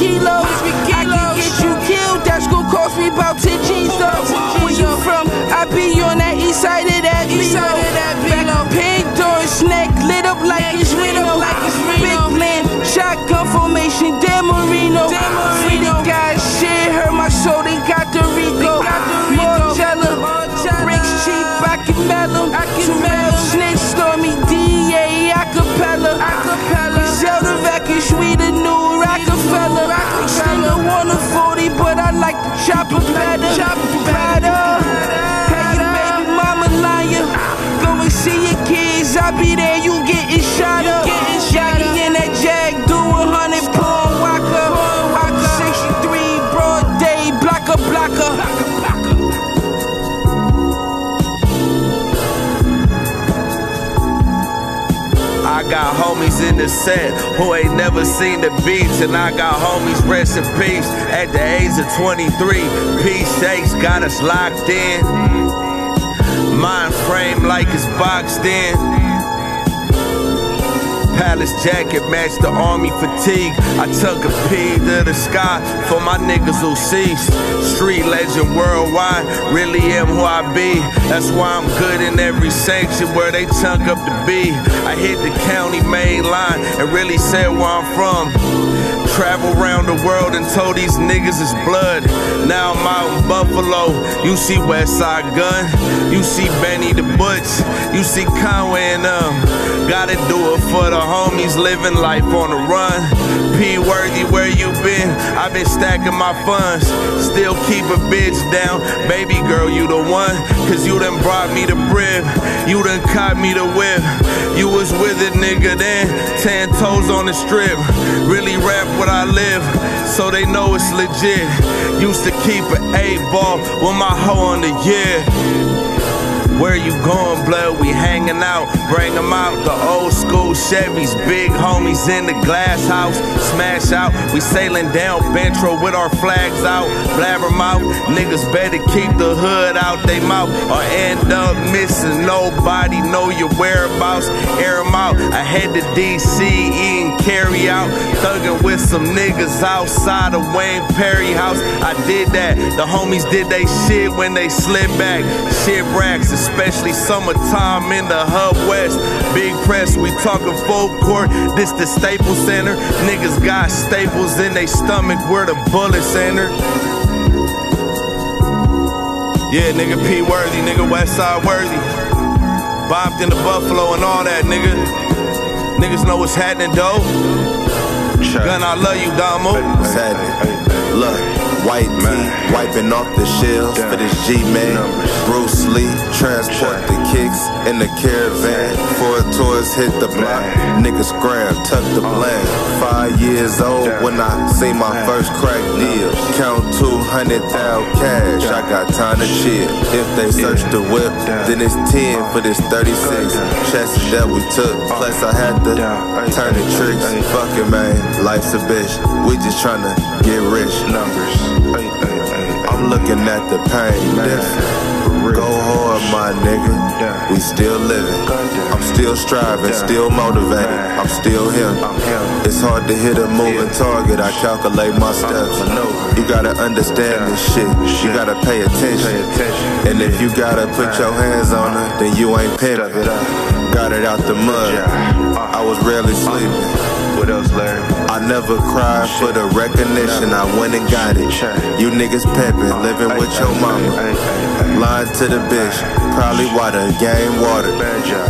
kilos. I can get you killed, that's gonna cost me about 10 G's though. Where you from? I be on that east side of that Vito. Back up pinked on his neck, lit up like it's Reno. Big plan, shotgun formation, Dan Marino. Free the guys, shit hurt my soul, they got the Rico. Marcella, bricks cheap, I can mellow. Terrell Snitch, Stormy, D.A. Acapella. Zelda Veckish, we the new Rockefeller. Still want a 40, but I like to chop a better. Hey, your baby mama liar. Go and see your kids, I be there, you getting shot up. Shaggy in that Jag, do 100 pound walker. 63, broad day, blocker, blocker. I got homies in the set who ain't never seen the beats, and I got homies rest in peace at the age of 23. P-shakes got us locked in, mind framed like it's boxed in. Palace jacket matched the army fatigue. I took a P to the sky for my niggas who ceased. Street legend worldwide, really am who I be. That's why I'm good in every section where they chunk up the B. I hit the county main line and really said where I'm from. Travel around the world and told these niggas it's blood. Now I'm out in Buffalo, you see Westside Gunn, you see Benny the Butch, you see Conway and gotta do it for the homies living life on the run. P. Worthy, where you been? I've been stacking my funds, still keep a bitch down. Baby girl, you the one, cause you done brought me the rib, you done caught me the whip. You was with it, nigga, then 10 toes on the strip. Really rap what I live, so they know it's legit. Used to keep an 8 ball with my hoe on the year. Where you going, blood? We hanging out, bring them out. The old school Chevys, big homies in the glass house. Smash out, we sailing down Bentro with our flags out. Blabbermouth, niggas better keep the hood out they mouth, or end up missing nobody, know your whereabouts. Air them out, I head to DC, eating carry out. Thugging with some niggas outside of Wayne Perry house. I did that, the homies did they shit when they slid back. Shit racks, especially summertime in the Hub West. Big press, we talking full court, this the Staples Center. Niggas got staples in they stomach where the bullets enter. Yeah, nigga, P. Worthy, nigga, Westside Worthy. Bopped into Buffalo and all that, nigga. Niggas know what's happening, though. Gun, I love you, Damo. Savage, love. White man, wiping off the shells for this G-Man. Bruce Lee, transport the kicks in the caravan. 4 tours hit the block, niggas grab, tuck the bland. 5 years old when I see my first crack deal. Count 200,000 cash, I got time to chill. If they search the whip, then it's 10 for this 36 chassis that we took, plus I had to turn the tricks. Fuck it, man, life's a bitch, we just tryna get rich. I'm looking at the pain, man. Go hard, my nigga. We still living. I'm still striving, still motivated. I'm still here. It's hard to hit a moving target. I calculate my steps. You gotta understand this shit. You gotta pay attention. And if you gotta put your hands on her, then you ain't pimping. Got it out the mud. I was rarely sleeping. What else, Larry? I never cried for the recognition, I went and got it. You niggas peppin', living with your mama. Lying to the bitch, probably why the game watered.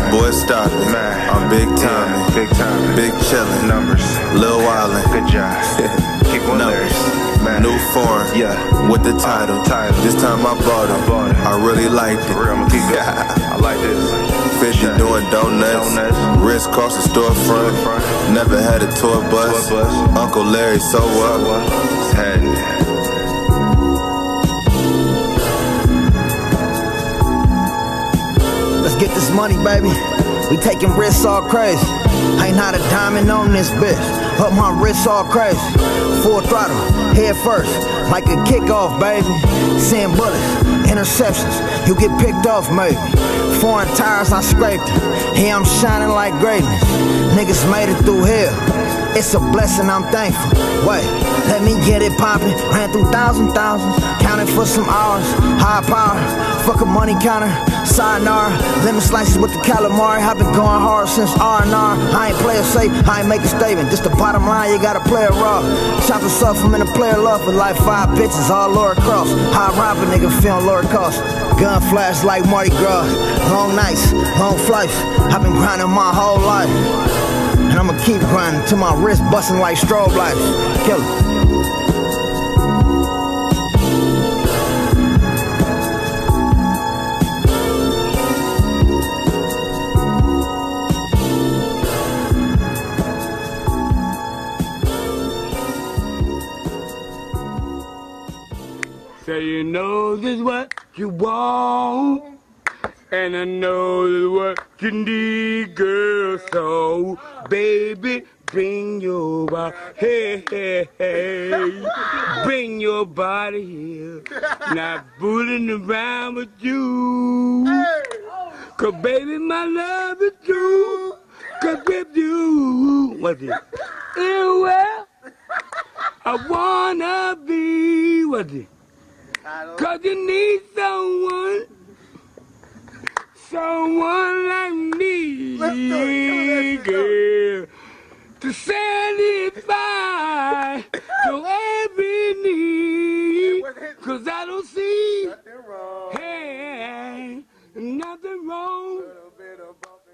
Boy, stop it, I'm big timing. Big chillin', Lil Island. Good job. New foreign, with the title. This time I bought it, I really liked it. I like this. 50 doing donuts, wrist across the storefront. Never had a tour bus, Uncle Larry, so what? Had let's get this money, baby. We taking risks all crazy. Ain't not a diamond on this bitch. Up my wrists all crazy. Full throttle, head first, like a kickoff, baby. Seeing bullets, interceptions, you get picked off, maybe. Foreign tires, I scraped it. Here I'm shining like greatness. Niggas made it through hell. It's a blessing, I'm thankful. Wait, let me get it poppin'. Ran through thousands, counting for some hours. High power, fuck a money counter. Sayonara, lemon slices with the calamari. I've been going hard since R&R. I ain't playin' safe, I ain't making statement. This the bottom line, you gotta play it raw. Shots of suffering and a player love for like 5 bitches, all lower cross. High rob a nigga feelin' lower cost. Gun flash like Mardi Gras. Long nights, long flights. I've been grindin' my whole life. And I'ma keep grinding till my wrist bustin' like strobe lights. Kill it. So your nose is what you want, and a nose is what you need, girl. So, baby, bring your body, hey, bring your body here. Not fooling around with you, 'cause baby, my love is true, 'cause with you, what's it? Anywhere I wanna be, what's it? 'Cause you need someone like me, girl, to satisfy your every need. 'Cause I don't see nothing wrong.